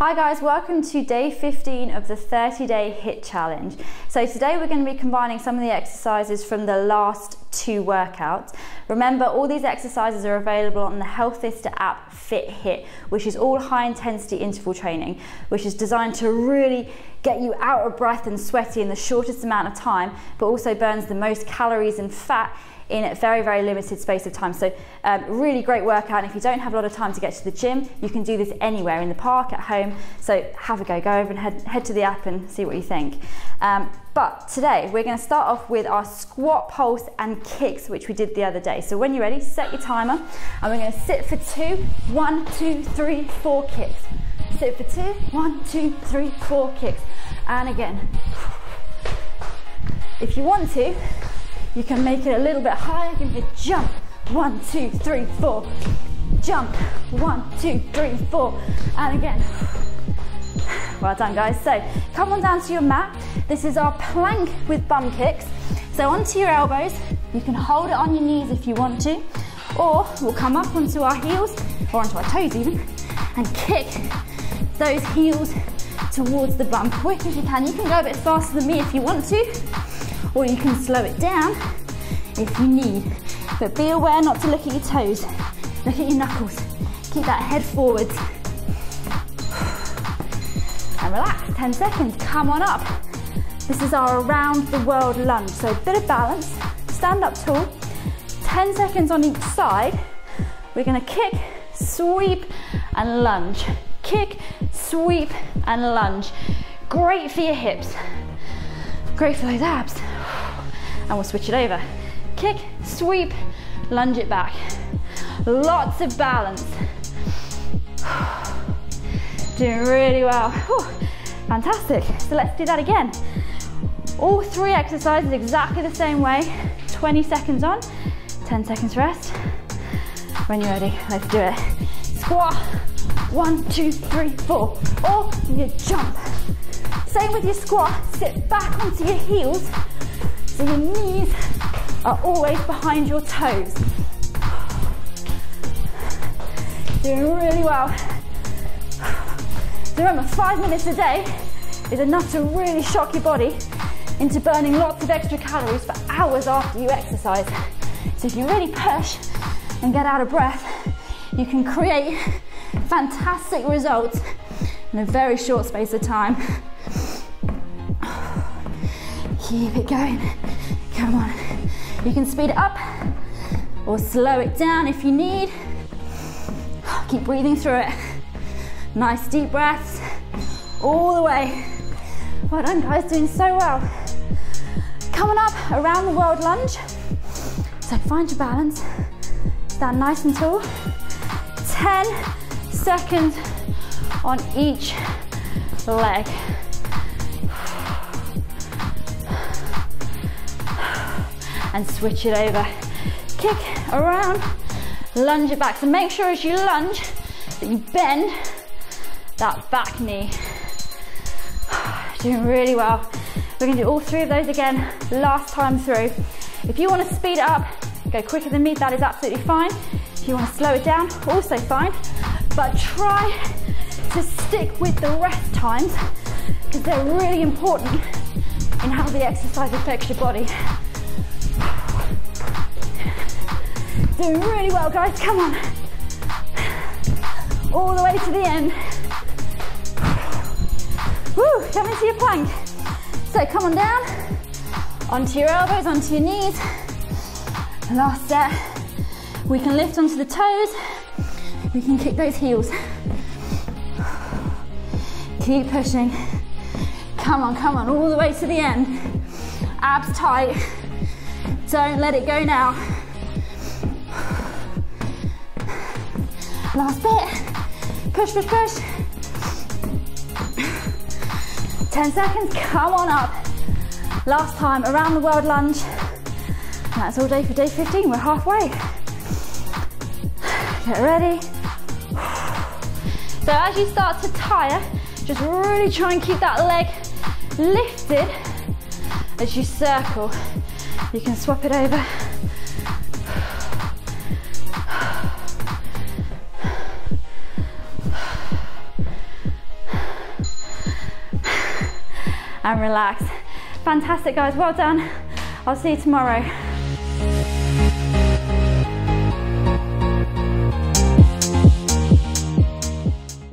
Hi guys, welcome to day 15 of the 30-day HIIT challenge. So today we're going to be combining some of the exercises from the last two workouts. Remember, all these exercises are available on the Healthista app Fit HIIT, which is all high intensity interval training, which is designed to really get you out of breath and sweaty in the shortest amount of time, but also burns the most calories and fat in a very, very limited space of time. So really great workout. And if you don't have a lot of time to get to the gym, you can do this anywhere, in the park, at home. So have a go, over and head to the app and see what you think. But today we're gonna start off with our squat, pulse and kicks, which we did the other day. So when you're ready, set your timer and we're gonna sit for two, one, two, three, four kicks. Sit for two, one, two, three, four kicks. And again, if you want to, you can make it a little bit higher, give it a jump. One, two, three, four. Jump. One, two, three, four. And again. Well done, guys. So come on down to your mat. This is our plank with bum kicks. So onto your elbows. You can hold it on your knees if you want to. Or we'll come up onto our heels, or onto our toes even, and kick those heels towards the bum. Quick if you can. You can go a bit faster than me if you want to, or you can slow it down if you need. But be aware not to look at your toes. Look at your knuckles. Keep that head forwards. And relax, 10 seconds, come on up. This is our around the world lunge. So a bit of balance, stand up tall. 10 seconds on each side. We're gonna kick, sweep, and lunge. Kick, sweep, and lunge. Great for your hips. Great for those abs. And we'll switch it over. Kick, sweep, lunge it back. Lots of balance. Doing really well. Fantastic. So let's do that again. All three exercises exactly the same way. 20 seconds on, 10 seconds rest. When you're ready, let's do it. Squat, one, two, three, four. Or you jump. Same with your squat, sit back onto your heels so your knees are always behind your toes. Doing really well. So remember, 5 minutes a day is enough to really shock your body into burning lots of extra calories for hours after you exercise. So if you really push and get out of breath, you can create fantastic results in a very short space of time. Keep it going, come on. You can speed it up or slow it down if you need. Keep breathing through it. Nice deep breaths all the way. Well done guys, doing so well. Coming up, around the world lunge. So find your balance, stand nice and tall. 10 seconds on each leg. And switch it over. Kick around, lunge it back. So make sure as you lunge that you bend that back knee. Doing really well. We're gonna do all three of those again, last time through. If you wanna speed it up, go quicker than me, that is absolutely fine. If you wanna slow it down, also fine. But try to stick with the rest times because they're really important in how the exercise affects your body. Doing really well, guys, come on. All the way to the end. Woo, come into your plank. So come on down, onto your elbows, onto your knees. Last set. We can lift onto the toes. We can kick those heels. Keep pushing. Come on, all the way to the end. Abs tight. Don't let it go now. Last bit, push, push, push. 10 seconds, come on up. Last time, around the world lunge. That's all day for day 15, we're halfway. Get ready. So as you start to tire, just really try and keep that leg lifted as you circle. You can swap it over. and relax. Fantastic guys, well done. I'll see you tomorrow.